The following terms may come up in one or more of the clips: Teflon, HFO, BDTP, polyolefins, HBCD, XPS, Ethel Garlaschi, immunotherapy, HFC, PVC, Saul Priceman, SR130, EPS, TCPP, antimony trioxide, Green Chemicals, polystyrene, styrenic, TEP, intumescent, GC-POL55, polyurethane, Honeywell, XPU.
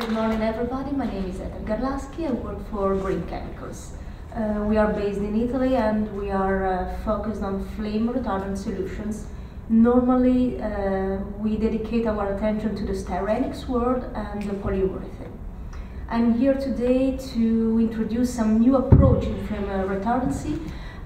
Good morning, everybody. My name is Ethel Garlaschi. I work for Green Chemicals. We are based in Italy and we are focused on flame retardant solutions. Normally, we dedicate our attention to the styrenics world and the polyurethane. I'm here today to introduce some new approach in flame retardancy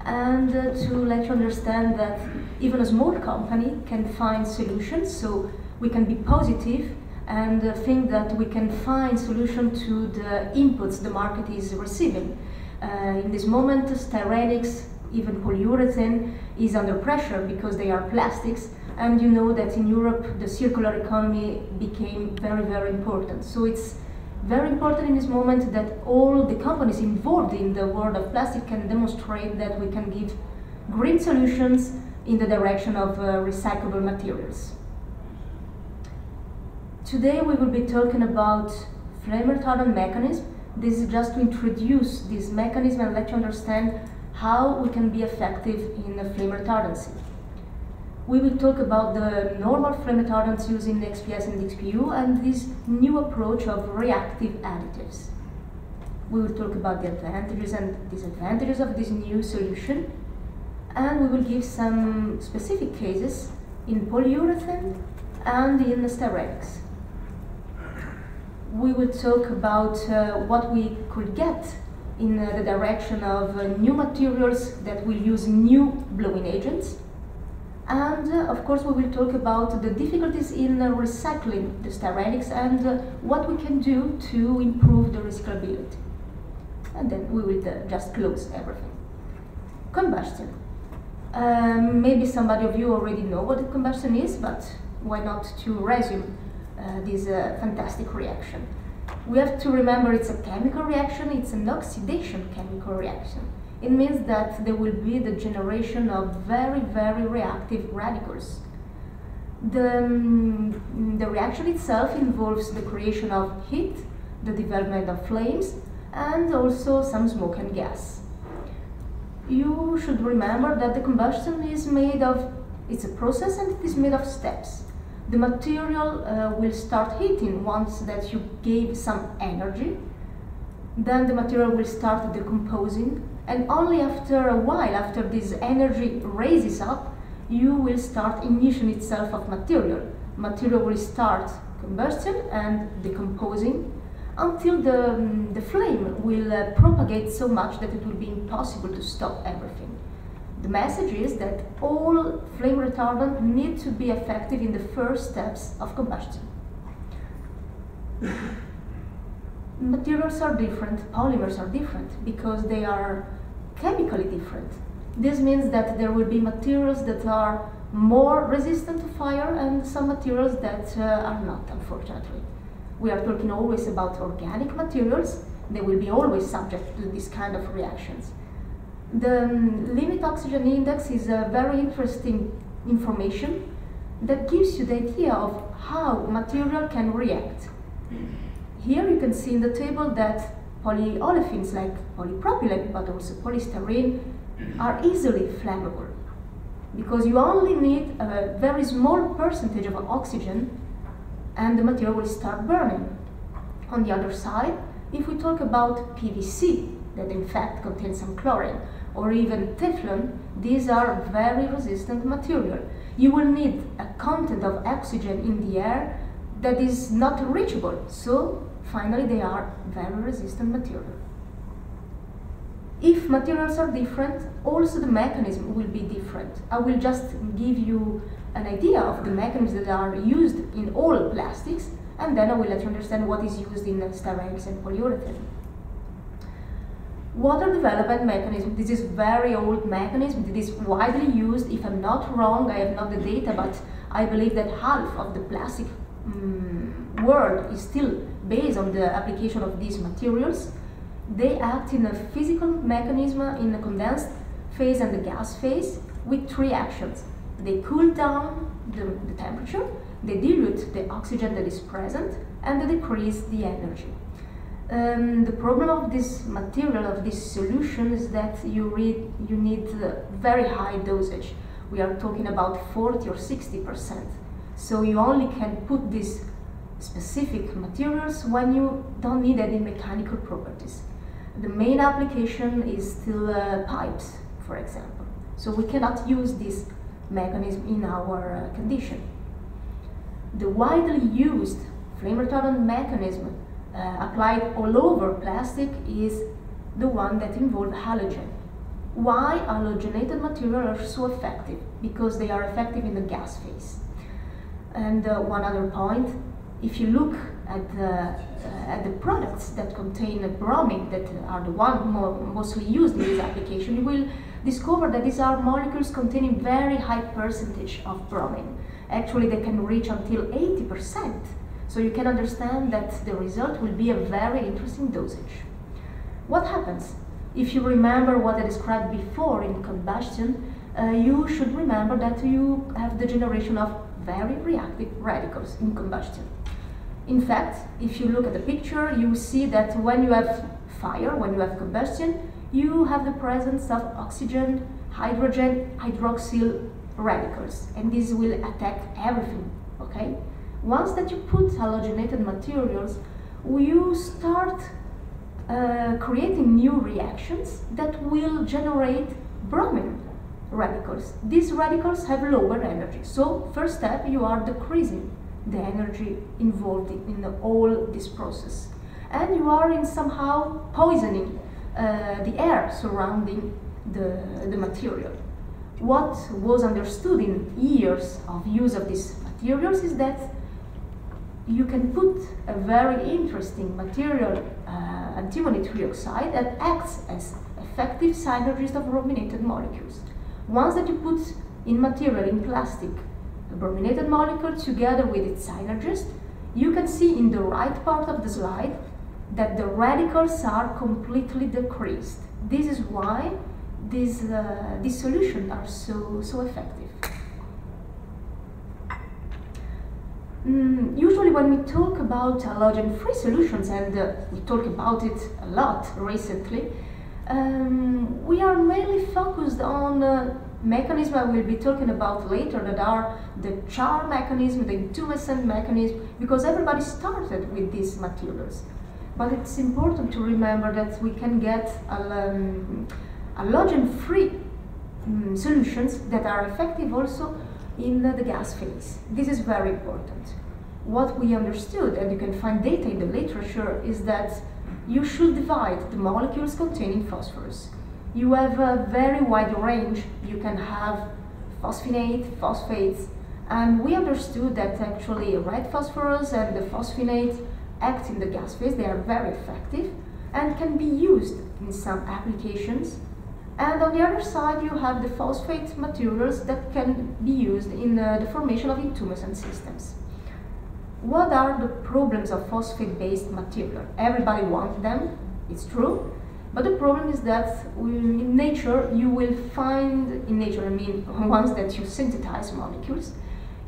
and to let you understand that even a small company can find solutions, so we can be positive and think that we can find solution to the inputs the market is receiving. In this moment, styrenics, even polyurethane, is under pressure because they are plastics, and you know that in Europe the circular economy became very, very important. So it's very important in this moment that all the companies involved in the world of plastic can demonstrate that we can give green solutions in the direction of recyclable materials. Today we will be talking about flame retardant mechanism. This is just to introduce this mechanism and let you understand how we can be effective in the flame retardancy. We will talk about the normal flame retardants used in XPS and XPU and this new approach of reactive additives. We will talk about the advantages and disadvantages of this new solution, and we will give some specific cases in polyurethane and in styrenics. We will talk about what we could get in the direction of new materials that will use new blowing agents. And of course we will talk about the difficulties in recycling the styrenics and what we can do to improve the recyclability. And then we will just close everything. Combustion. Maybe somebody of you already know what combustion is, but why not to resume this fantastic reaction. We have to remember it's a chemical reaction, it's an oxidation chemical reaction. It means that there will be the generation of very, very reactive radicals. The reaction itself involves the creation of heat, the development of flames, and also some smoke and gas. You should remember that the combustion is made of, it's a process and it is made of steps. The material will start heating once that you gave some energy, then the material will start decomposing, and only after a while, after this energy raises up, you will start ignition itself of material. Material will start combustion and decomposing until the flame will propagate so much that it will be impossible to stop everything. The message is that all flame retardants need to be effective in the first steps of combustion. Materials are different, polymers are different, because they are chemically different. This means that there will be materials that are more resistant to fire and some materials that are not, unfortunately. We are talking always about organic materials. They will be always subject to this kind of reactions. The limit oxygen index is a very interesting information that gives you the idea of how material can react. Here you can see in the table that polyolefins like polypropylene but also polystyrene are easily flammable because you only need a very small percentage of oxygen and the material will start burning. On the other side, if we talk about PVC, that in fact contains some chlorine, or even Teflon, these are very resistant material. You will need a content of oxygen in the air that is not reachable, so finally they are very resistant material. If materials are different, also the mechanism will be different. I will just give you an idea of the mechanisms that are used in all plastics, and then I will let you understand what is used in styrenics and polyurethane. Water development mechanism. This is very old mechanism. It is widely used. If I'm not wrong, I have not the data, but I believe that half of the plastic world is still based on the application of these materials. They act in a physical mechanism in the condensed phase and the gas phase with three actions. They cool down the temperature, they dilute the oxygen that is present, and they decrease the energy. The problem of this material, of this solution, is that you need very high dosage. We are talking about 40 or 60%. So you only can put this specific materials when you don't need any mechanical properties. The main application is still pipes, for example. So we cannot use this mechanism in our condition. The widely used flame retardant mechanism applied all over plastic is the one that involves halogen. Why halogenated materials are so effective? Because they are effective in the gas phase. And one other point, if you look at the products that contain bromine, that are the ones mostly used in this application, you will discover that these are molecules containing very high percentage of bromine. Actually, they can reach until 80%. So you can understand that the result will be a very interesting dosage. What happens? If you remember what I described before in combustion, you should remember that you have the generation of very reactive radicals in combustion. In fact, if you look at the picture, you see that when you have fire, when you have combustion, you have the presence of oxygen, hydrogen, hydroxyl radicals, and this will attack everything, okay? Once that you put halogenated materials, you start creating new reactions that will generate bromine radicals. These radicals have lower energy, so first step, you are decreasing the energy involved in all this process, and you are in somehow poisoning the air surrounding the material. What was understood in years of use of these materials is that you can put a very interesting material, antimony trioxide, that acts as effective synergist of brominated molecules. Once that you put in material, in plastic, a brominated molecule together with its synergist, you can see in the right part of the slide that the radicals are completely decreased. This is why these solutions are so effective. Usually when we talk about halogen-free solutions, and we talk about it a lot recently, we are mainly focused on mechanisms I will be talking about later, that are the char mechanism, the intumescent mechanism, because everybody started with these materials. But it's important to remember that we can get halogen-free solutions that are effective also in the gas phase. This is very important. What we understood, and you can find data in the literature, is that you should divide the molecules containing phosphorus. You have a very wide range. You can have phosphinate, phosphates, and we understood that actually red phosphorus and the phosphonate act in the gas phase. They are very effective and can be used in some applications. And on the other side, you have the phosphate materials that can be used in the formation of intumescent systems. What are the problems of phosphate-based material? Everybody wants them, it's true, but the problem is that in nature, you will find, in nature, I mean, once that you synthesize molecules,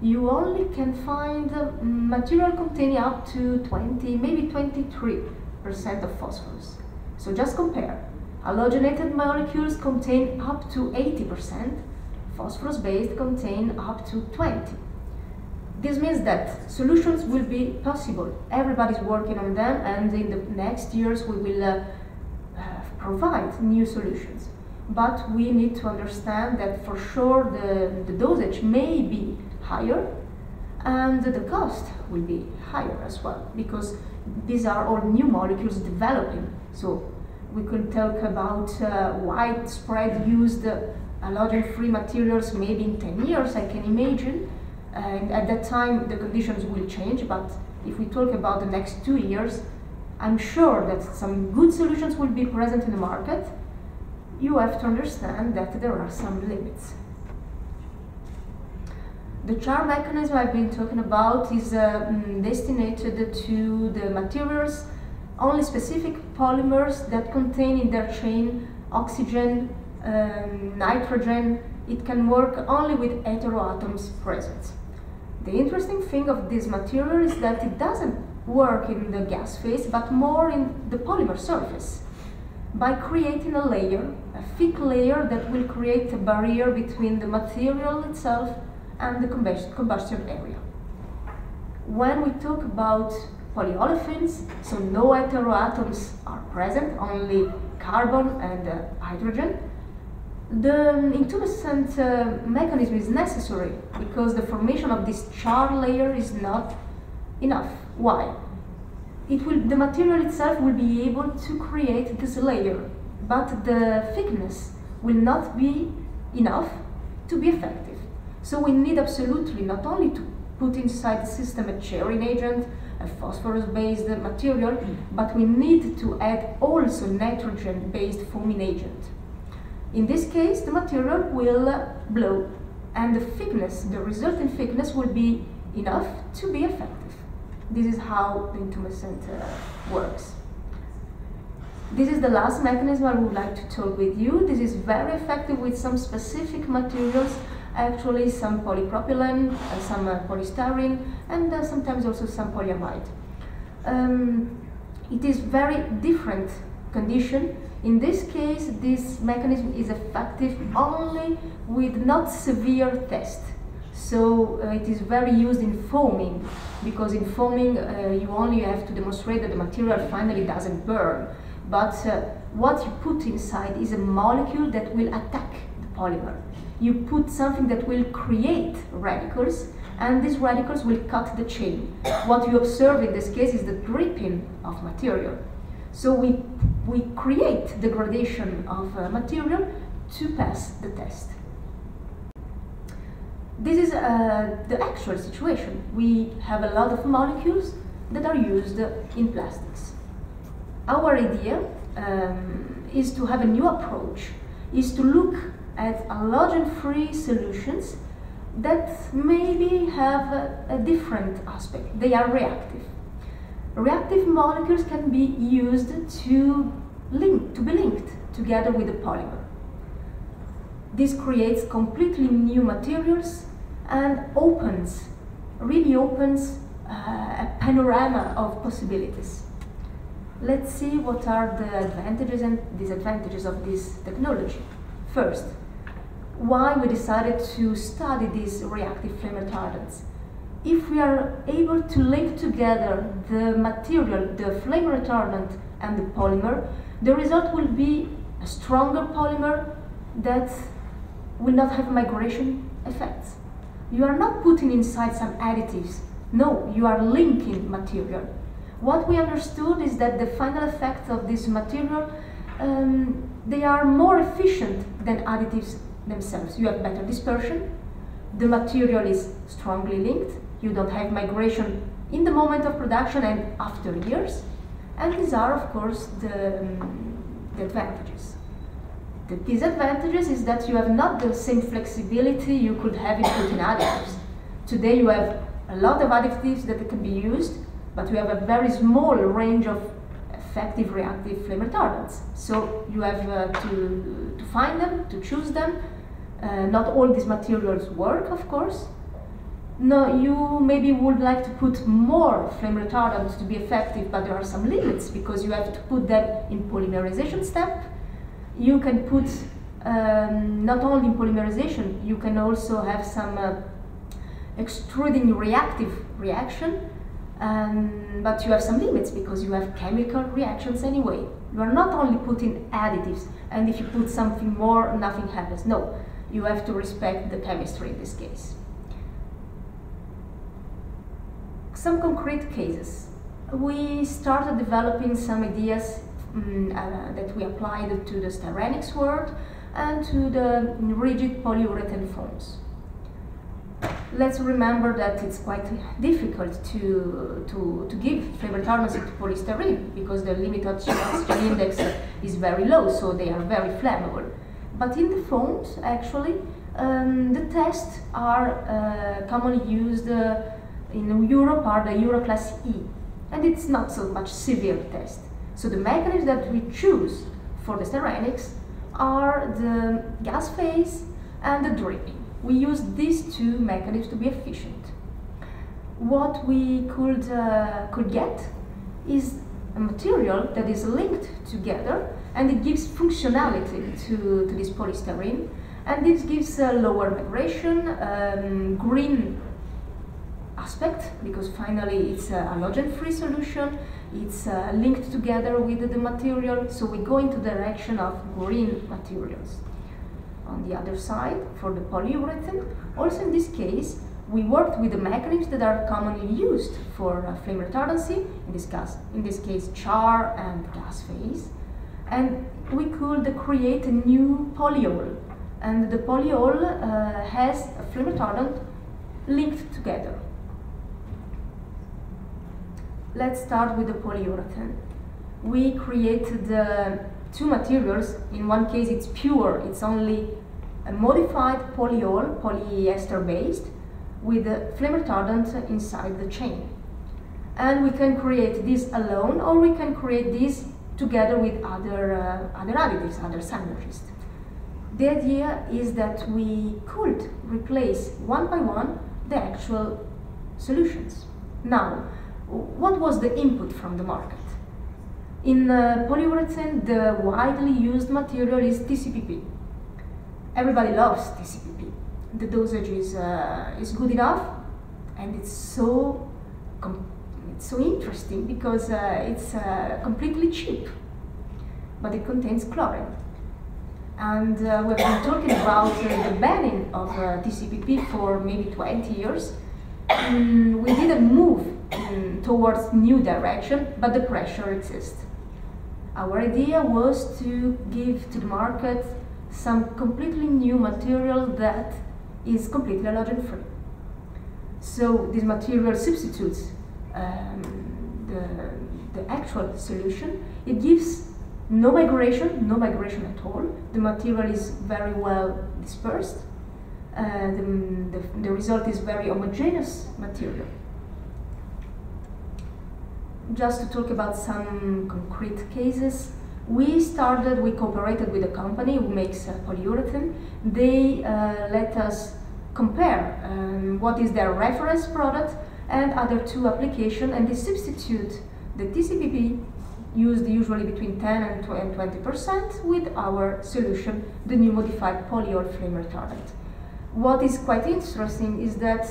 you only can find material containing up to 20, maybe 23% of phosphorus. So just compare. Halogenated molecules contain up to 80%, phosphorus-based contain up to 20%. This means that solutions will be possible. Everybody's working on them, and in the next years we will provide new solutions. But we need to understand that for sure the dosage may be higher, and the cost will be higher as well, because these are all new molecules developing. So we could talk about widespread used halogen-free materials maybe in 10 years, I can imagine. And at that time, the conditions will change, but if we talk about the next 2 years, I'm sure that some good solutions will be present in the market. You have to understand that there are some limits. The char mechanism I've been talking about is destinated to the materials only specific polymers that contain in their chain oxygen, nitrogen. It can work only with heteroatoms present. The interesting thing of this material is that it doesn't work in the gas phase, but more in the polymer surface, by creating a layer, a thick layer that will create a barrier between the material itself and the combustion area. When we talk about polyolefins, so no heteroatoms are present, only carbon and hydrogen. The intumescent mechanism is necessary because the formation of this char layer is not enough. Why? The material itself will be able to create this layer, but the thickness will not be enough to be effective. So we need absolutely not only to put inside the system a charring agent, a phosphorus-based material, but we need to add also nitrogen-based foaming agent. In this case, the material will blow, and the thickness, the resulting thickness, will be enough to be effective. This is how the intumescent works. This is the last mechanism I would like to talk with you. This is very effective with some specific materials, actually some polypropylene, some polystyrene, and sometimes also some polyamide. It is very different condition. In this case, this mechanism is effective only with not severe tests. So it is very used in foaming, because in foaming you only have to demonstrate that the material finally doesn't burn. But what you put inside is a molecule that will attack the polymer. You put something that will create radicals, and these radicals will cut the chain. What you observe in this case is the dripping of material. So we create the gradation of material to pass the test. This is the actual situation. We have a lot of molecules that are used in plastics. Our idea is to have a new approach, is to look at halogen-free solutions that maybe have a different aspect. They are reactive. Reactive molecules can be used to be linked together with the polymer. This creates completely new materials and really opens a panorama of possibilities. Let's see what are the advantages and disadvantages of this technology. First, why we decided to study these reactive flame retardants. If we are able to link together the material, the flame retardant and the polymer, the result will be a stronger polymer that will not have migration effects. You are not putting inside some additives. No, you are linking material. What we understood is that the final effects of this material, they are more efficient than additives themselves. You have better dispersion, the material is strongly linked, you don't have migration in the moment of production and after years, and these are, of course, the advantages. The disadvantages is that you have not the same flexibility you could have in putting additives. Today you have a lot of additives that can be used, but you have a very small range of effective reactive flame retardants. So you have to find them, to choose them. Not all these materials work, of course. No, you maybe would like to put more flame retardants to be effective, but there are some limits because you have to put them in polymerization step. You can put not only in polymerization, you can also have some extruding reactive reaction, but you have some limits because you have chemical reactions anyway. You are not only putting additives, and if you put something more, nothing happens. No, you have to respect the chemistry in this case. Some concrete cases. We started developing some ideas that we applied to the styrenics world and to the rigid polyurethane foams. Let's remember that it's quite difficult to give flame retardants to polystyrene because the limit oxygen index is very low, so they are very flammable. But in the foams, actually, the tests are commonly used in Europe are the Euroclass E, and it's not so much severe test. So the mechanisms that we choose for the styrenics are the gas phase and the dripping. We use these two mechanisms to be efficient. What we could get is a material that is linked together, and it gives functionality to this polystyrene, and this gives lower migration, green aspect, because finally it's a halogen-free solution, it's linked together with the material, so we go into the direction of green materials. On the other side, for the polyurethane, also in this case, we worked with the mechanisms that are commonly used for flame retardancy, in this case char and gas phase, and we could create a new polyol, and the polyol has a flame retardant linked together. Let's start with the polyurethane. We created two materials. In one case it's pure, it's only a modified polyol, polyester based, with a flame retardant inside the chain. And we can create this alone, or we can create this together with other additives, other synergies. The idea is that we could replace one by one the actual solutions. Now, what was the input from the market? In polyurethane, the widely used material is TCPP. Everybody loves TCPP. The dosage is good enough, and it's so interesting because it's completely cheap, but it contains chlorine. And we've been talking about the banning of TCPP for maybe 20 years. We didn't move towards new direction, but the pressure exists. Our idea was to give to the market some completely new material that is completely halogen free. So this material substitutes the actual solution. It gives no migration at all. The material is very well dispersed. The result is very homogeneous material. Just to talk about some concrete cases, we cooperated with a company who makes polyurethane. They let us compare what is their reference product and other two applications, and they substitute the TCPP, used usually between 10 and 20% with our solution, the new modified polyol flame retardant. What is quite interesting is that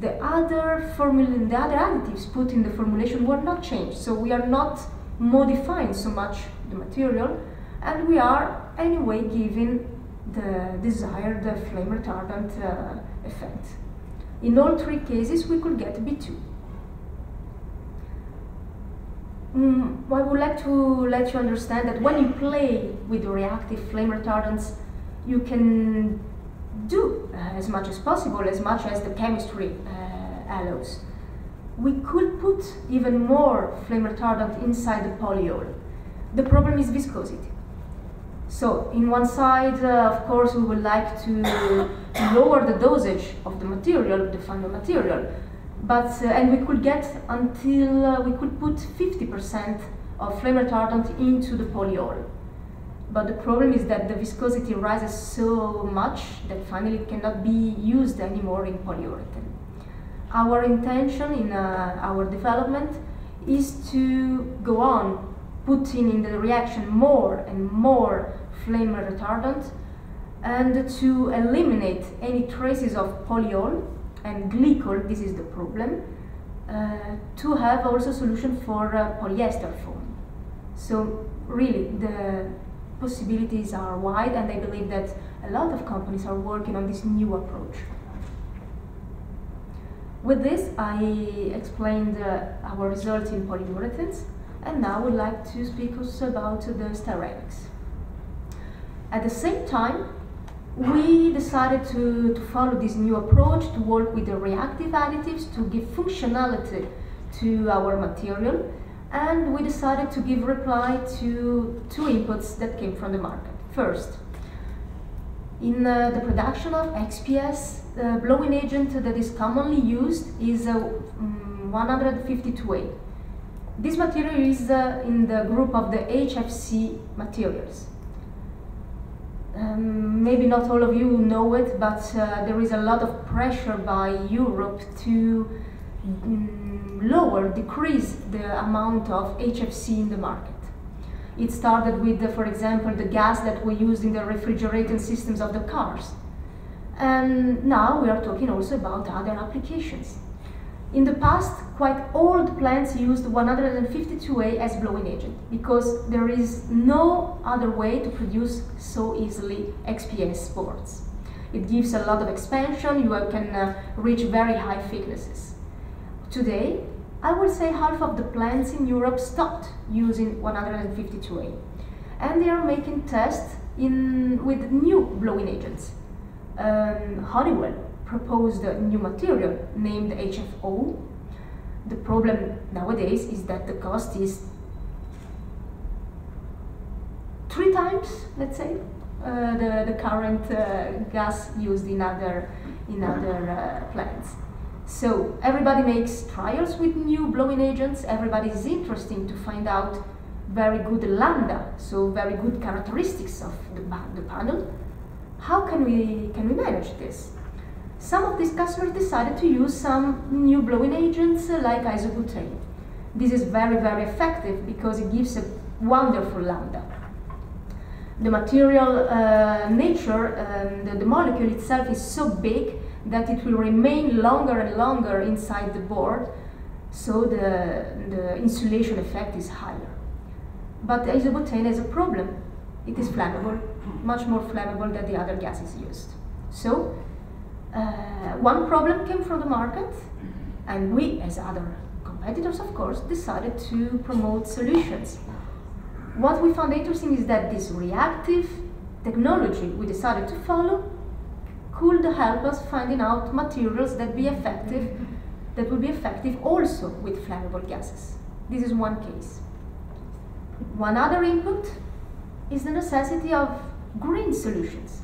the other additives put in the formulation were not changed, so we are not modifying so much the material, and we are anyway giving the desired flame retardant effect. In all three cases we could get B2. I would like to let you understand that when you play with reactive flame retardants, you can do as much as possible, as much as the chemistry allows. We could put even more flame retardant inside the polyol. The problem is viscosity. So, in one side, of course, we would like to lower the dosage of the material, the final material, but and we could get until we could put 50% of flame retardant into the polyol. But the problem is that the viscosity rises so much that finally it cannot be used anymore in polyurethane. Our intention in our development is to go on putting in the reaction more and more flame retardant, and to eliminate any traces of polyol and glycol. This is the problem, to have also solution for polyester foam. So really the possibilities are wide, and I believe that a lot of companies are working on this new approach. With this, I explained our results in polyurethanes, and now I would like to speak also about the styrenics. At the same time, we decided to follow this new approach, to work with the reactive additives, to give functionality to our material, and we decided to give reply to two inputs that came from the market. First, in the production of XPS, the blowing agent that is commonly used is 152A. This material is in the group of the HFC materials. Maybe not all of you know it, but there is a lot of pressure by Europe to decrease the amount of HFC in the market. It started with, for example, the gas that we used in the refrigerating systems of the cars. And now we are talking also about other applications. In the past, quite old plants used 152A as blowing agent because there is no other way to produce so easily XPS spores. It gives a lot of expansion, you can reach very high thicknesses. Today, I would say half of the plants in Europe stopped using 152A and they are making tests with new blowing agents. Honeywell proposed a new material named HFO. The problem nowadays is that the cost is 3 times, let's say, the current gas used in other plants. So everybody makes trials with new blowing agents, everybody is interested to find out very good lambda, so very good characteristics of the panel. How can we manage this? Some of these customers decided to use some new blowing agents like isobutane. This is very, very effective because it gives a wonderful lambda. The material nature, the molecule itself is so big that it will remain longer and longer inside the board, so the insulation effect is higher. But isobutane has a problem. It is flammable, much more flammable than the other gases used. So, one problem came from the market, and we, as other competitors, of course, decided to promote solutions. What we found interesting is that this reactive technology we decided to follow could help us finding out materials that would be effective also with flammable gases. This is one case. One other input is the necessity of green solutions.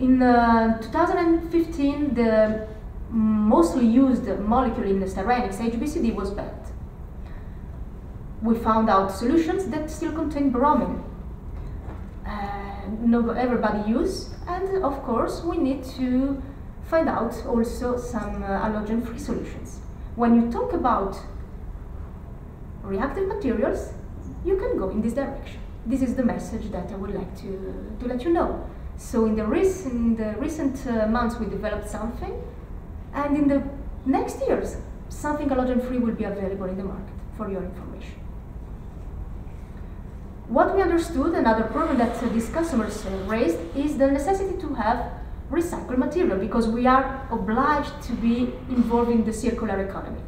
In 2015, the mostly used molecule in the styrenics, HBCD, was banned. We found out solutions that still contain bromine. Everybody uses, and of course we need to find out also some halogen-free solutions. When you talk about reactive materials, you can go in this direction. This is the message that I would like to let you know. So in the recent months we developed something, and in the next years something halogen-free will be available in the market, for your information. What we understood, another problem that these customers raised, is the necessity to have recycled material, because we are obliged to be involved in the circular economy.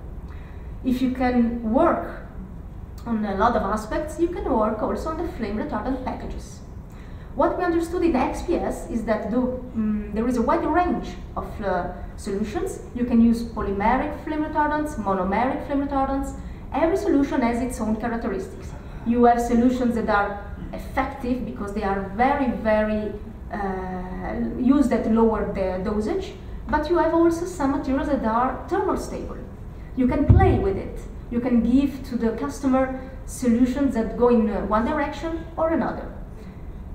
If you can work on a lot of aspects, you can work also on the flame retardant packages. What we understood in XPS is that there is a wide range of solutions. You can use polymeric flame retardants, monomeric flame retardants. Every solution has its own characteristics. You have solutions that are effective because they are very, very used at lower dosage, but you have also some materials that are thermal stable. You can play with it. You can give to the customer solutions that go in one direction or another.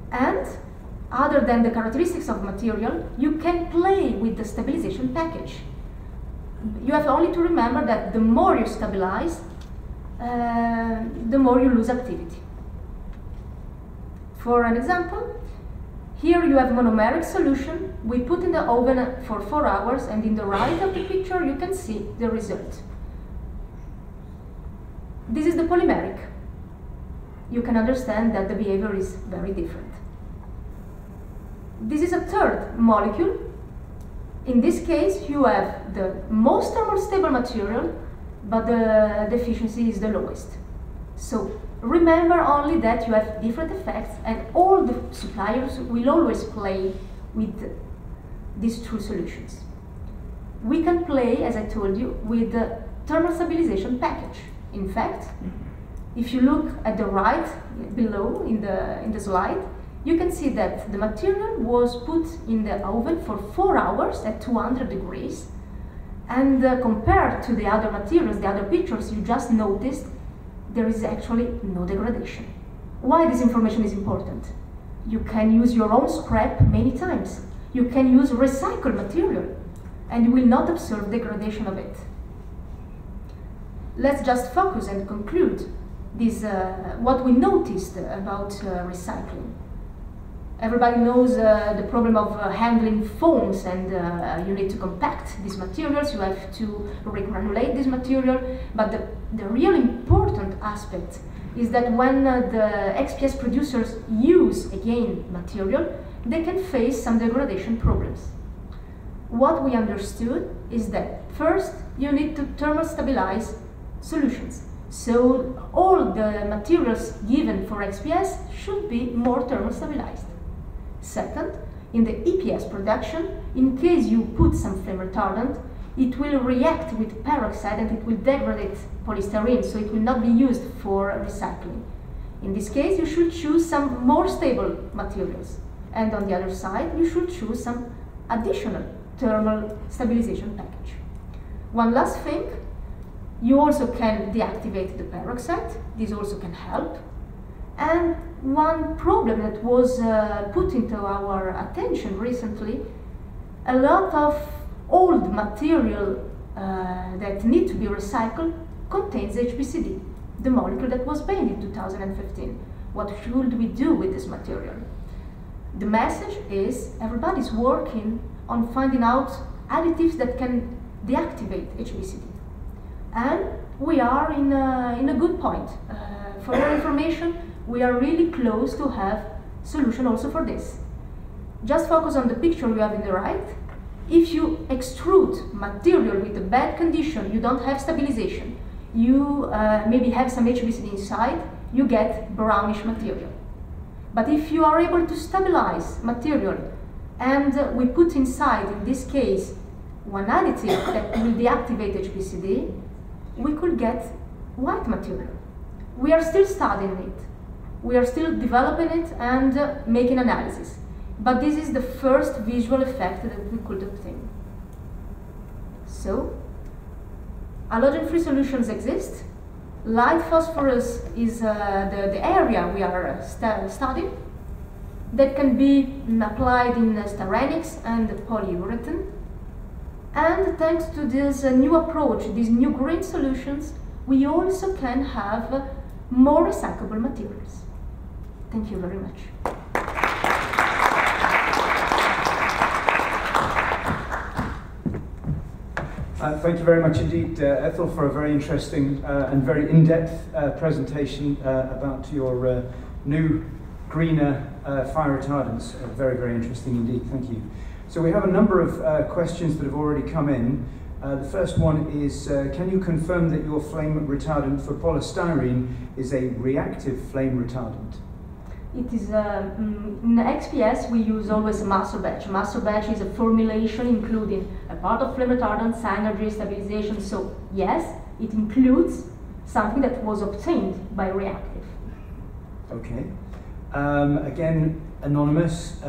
And other than the characteristics of material, you can play with the stabilization package. You have only to remember that the more you stabilize, the more you lose activity. For an example, here you have monomeric solution. We put in the oven for 4 hours, and in the right of the picture you can see the result. This is the polymeric. You can understand that the behavior is very different. This is a third molecule. In this case, you have the most thermal stable material, but the efficiency is the lowest. So remember only that you have different effects, and all the suppliers will always play with these two solutions. We can play, as I told you, with the thermal stabilization package. In fact, if you look at the right below in the slide, you can see that the material was put in the oven for 4 hours at 200 degrees, and compared to the other materials, the other pictures, you just noticed there is actually no degradation. Why this information is important? You can use your own scrap many times. You can use recycled material, and you will not observe degradation of it. Let's just focus and conclude this, what we noticed about recycling. Everybody knows the problem of handling foams, and you need to compact these materials, you have to regranulate this material, but the real important aspect is that when the XPS producers use, again, material, they can face some degradation problems. What we understood is that first you need to thermostabilize solutions. So all the materials given for XPS should be more thermostabilized. Second, in the EPS production, in case you put some flame retardant, it will react with peroxide and it will degrade polystyrene, so it will not be used for recycling. In this case, you should choose some more stable materials. And on the other side, you should choose some additional thermal stabilization package. One last thing, you also can deactivate the peroxide, this also can help. And one problem that was put into our attention recently, a lot of old material that need to be recycled contains HBCD, the molecule that was banned in 2015. What should we do with this material? The message is everybody's working on finding out additives that can deactivate HBCD. And we are in a good point. For more information, we are really close to have solution also for this. Just focus on the picture you have in the right. If you extrude material with a bad condition, you don't have stabilization, you maybe have some HBCD inside, you get brownish material. But if you are able to stabilize material and we put inside, in this case, one additive that will deactivate HBCD, we could get white material. We are still studying it. We are still developing it and making analysis. But this is the first visual effect that we could obtain. So, halogen-free solutions exist. Light phosphorus is the area we are studying. That can be applied in styrenics and polyurethane. And thanks to this new approach, these new green solutions, we also can have more recyclable materials. Thank you very much. Thank you very much indeed, Ethel, for a very interesting and very in-depth presentation about your new greener fire retardants. Very, very interesting indeed. Thank you. So we have a number of questions that have already come in. The first one is, can you confirm that your flame retardant for polystyrene is a reactive flame retardant? It is, in XPS we use always a master batch. Master batch is a formulation including a part of flame retardant, synergy, stabilization, so yes, it includes something that was obtained by reactive. Okay. Again, anonymous,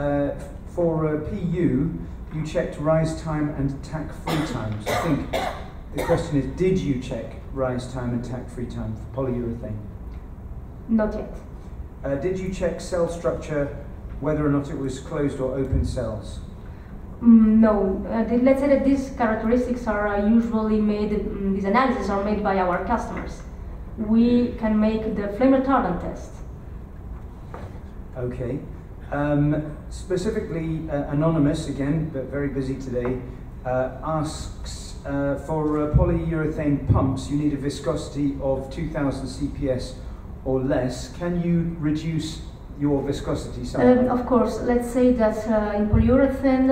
for PU, you checked rise time and tac-free time. So I think the question is, did you check rise time and tac-free time for polyurethane? Not yet. Did you check cell structure, whether or not it was closed or open cells? No. Let's say that these characteristics are usually made, these analyses are made by our customers. We can make the flame retardant test. Okay. Specifically, anonymous again, but very busy today, asks for polyurethane pumps, you need a viscosity of 2,000 CPS or less. Can you reduce your viscosity somehow? Of course. Let's say that in polyurethane,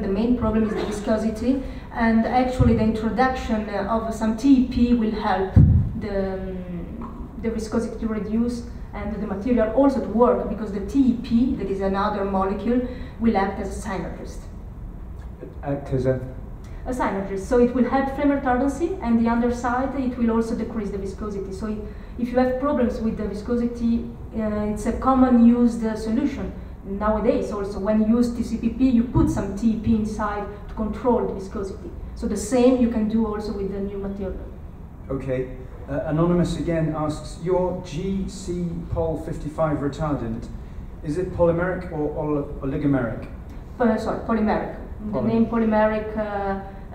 the main problem is the viscosity, and actually the introduction of some TEP will help the viscosity to reduce and the material also to work, because the TEP, that is another molecule, will act as a synergist. Act as a synergist. So it will help flame retardancy, and the underside, it will also decrease the viscosity. So if you have problems with the viscosity, it's a common used solution. Nowadays also, when you use TCPP, you put some TEP inside to control the viscosity. So the same you can do also with the new material. Okay. Anonymous again asks, your GC-POL55 retardant, is it polymeric or oligomeric? Sorry, polymeric. The name polymeric,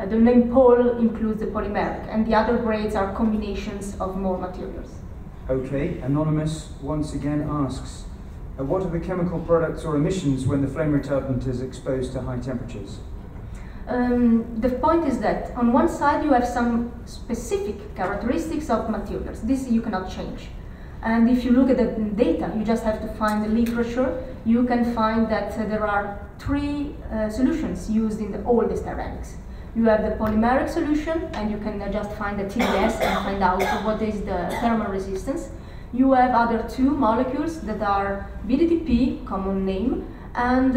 the name POL includes the polymeric, and the other grades are combinations of more materials. Okay, Anonymous once again asks, And what are the chemical products or emissions when the flame retardant is exposed to high temperatures? The point is that on one side you have some specific characteristics of materials. This you cannot change. And if you look at the data, you just have to find the literature, you can find that there are three solutions used in all the styrenics. You have the polymeric solution, and you can just find the TDS and find out what is the thermal resistance. You have other two molecules that are BDTP, common name, and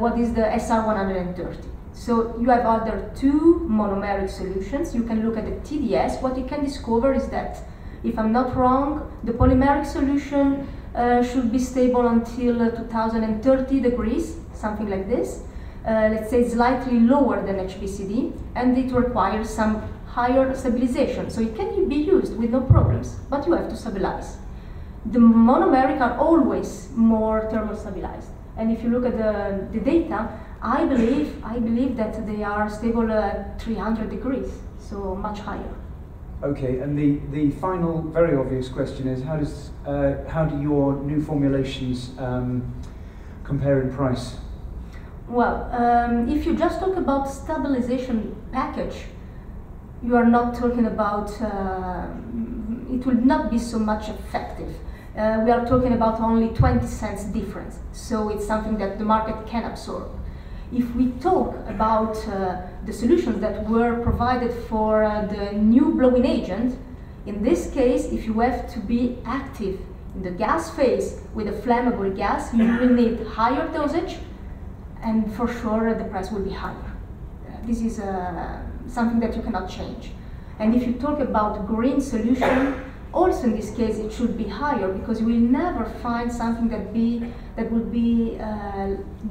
what is the SR130. So you have other two monomeric solutions. You can look at the TDS. What you can discover is that, if I'm not wrong, the polymeric solution should be stable until 2030 degrees, something like this. Let's say slightly lower than HBCD, and it requires some higher stabilization. So it can be used with no problems, but you have to stabilize. The monomeric are always more thermal stabilized. And if you look at the data, I believe that they are stable at 300 degrees, so much higher. Okay, and the final very obvious question is, how do your new formulations compare in price? Well, if you just talk about stabilization package, you are not talking about, it will not be so much effective. We are talking about only 20 cents difference, so it's something that the market can absorb. If we talk about the solutions that were provided for the new blowing agent, in this case, if you have to be active in the gas phase with a flammable gas, you will need higher dosage, and for sure the price will be higher. This is something that you cannot change. And if you talk about green solution, also in this case it should be higher, because you will never find something that would be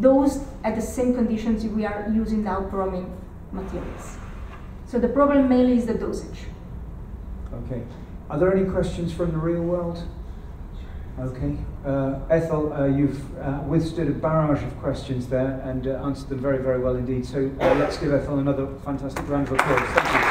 dosed at the same conditions we are using now bromine materials. So the problem mainly is the dosage. Okay. Are there any questions from the real world? Okay. Ethel, you've withstood a barrage of questions there and answered them very, very well indeed. So let's give Ethel another fantastic round of applause. Thank you.